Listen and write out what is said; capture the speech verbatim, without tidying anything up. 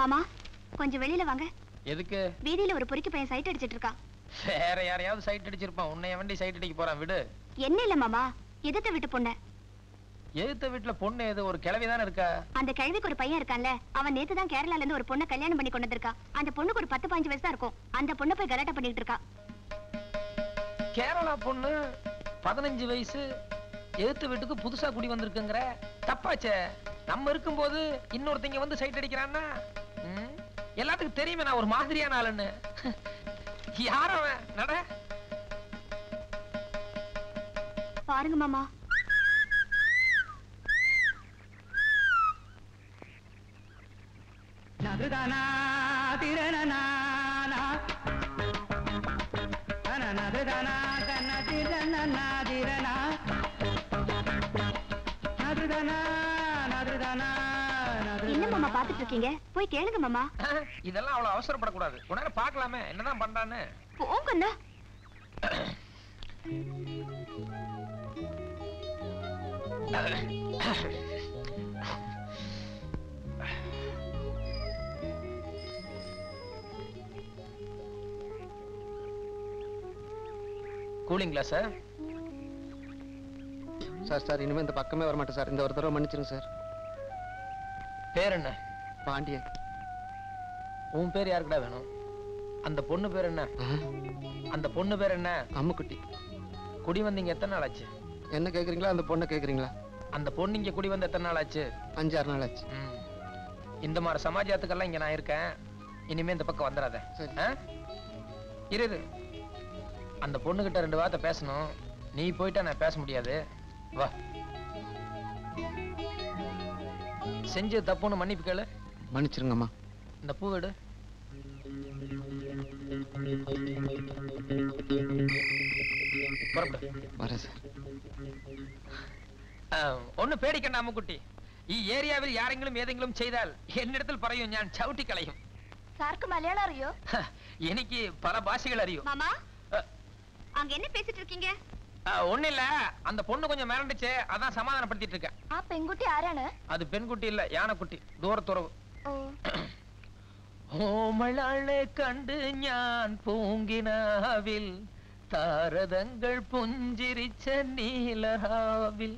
மாமா, கொஞ்சம் வெளியில வாங்க. எதுக்கு? வீதியில ஒரு பொறுக்கி பையன் சைட் அடிச்சிட்டு இருக்கான். வேற யாரையாவது சைட் அடிச்சிருப்பான், உன்னை எவண்டி சைட் அடிக்க போறான் விடு. என்ன இல்ல மாமா, எதிர்த்த வீட்டு பொண்ணு. எதிர்த்த வீட்டுல பொண்ணு எது? ஒரு கிழவி தானே இருக்கா. அந்த கிழவிக்கு ஒரு பையன் இருக்கான்ல, அவன் நேத்து தான் கேரளால இருந்து ஒரு பொண்ணை கல்யாணம் பண்ணி கொண்டு வந்திருக்கா. அந்த பொண்ணுக்கு ஒரு பத்து பதினஞ்சு வயசு தான் இருக்கும். அந்த பொண்ணு போய் கலாட்டா பண்ணிட்டு இருக்கா. கேரளா பொண்ணு பதினஞ்சு வயசு எதிர்த்த வீட்டுக்கு புதுசா குடி வந்திருக்குங்கிற தப்பாச்சே. நம்ம இருக்கும்போது இன்னொருத்தங்க வந்து சைட் அடிக்கிறான்னா எல்லாத்துக்கும் தெரியுமே நான் ஒரு மாதிரியான ஆளுன்னு. யார அவன் நட பாருங்க மாமா. நதுதானா திரணனா நதுதானா திரணனா திரணா நதுதானா நதுதானா. என்ன மாமா பாத்துட்டு இருக்கீங்க? போய் கேளுங்க மாமா. இதெல்லாம் அவ்வளவு அவசரப்படக்கூடாது, உடனே பாக்கலாமே என்னதான் பண்றான்னு. போங்கண்ணா. கூலிங்களா சார்? சார் சார் இனிமே இந்த பக்கமே வர மாட்டேன் சார். இந்த ஒரு தடவை மன்னிச்சிருங்க சார். பேர் என்ன? பாண்டியன். உன் பேர் யாருக்குடா வேணும்? அந்த பொண்ணு பேர் என்ன? அந்த பொண்ணு பேர் என்ன? அம்முக்குட்டி. குடி வந்தீங்க எத்தனை நாள் ஆச்சு? என்ன கேக்குறீங்களா அந்த பொண்ணை கேக்குறீங்களா? அந்த பொண்ணு இங்க குடி வந்து எத்தனை நாள் ஆச்சு? அஞ்சாறு நாள் ஆச்சு. இந்த மாதிரி சமாஜத்துக்கெல்லாம் இங்க நான் இருக்கேன், இனிமே இந்த பக்கம் வந்துடாத. இரு, அந்த பொண்ணுகிட்ட ரெண்டு வார்த்தை பேசணும். நீ போயிட்டா நான் பேச முடியாது. வா, செஞ்ச தப்புன்னு மன்னிப்பு கேளு. மன்னிச்சிருங்கம்மா. இந்த பூ எடு. ஒன்னும் பேடிக்கண்டா அம்முக்குட்டி. ஏரியாவில் யாரெங்கிலும் ஏதெங்கிலும் செய்தால் என்னிடத்தில் பறையும், ஞான் சவுட்டி களையும். சாருக்கு மலையாளம் அறியோ? எனக்கு பல பாஷைகள் அறியும். அங்க என்ன பேசிட்டு இருக்கீங்க? ஒண்ணு இல்ல, அந்த பொண்ணு கொஞ்சம் மிரண்டுச்சு, அதான் சமாதானப்படுத்திட்டு இருக்கேன். ஆ, பெண்குட்டி யாரானு? அது பெண்குட்டி இல்ல, யானைக்குட்டி. தூரத்துறவு. ஓமளாளே கண்டு ஞான் பூங்கினாவில், தாரதங்கள் புஞ்சிரிச்ச நீலராவில்,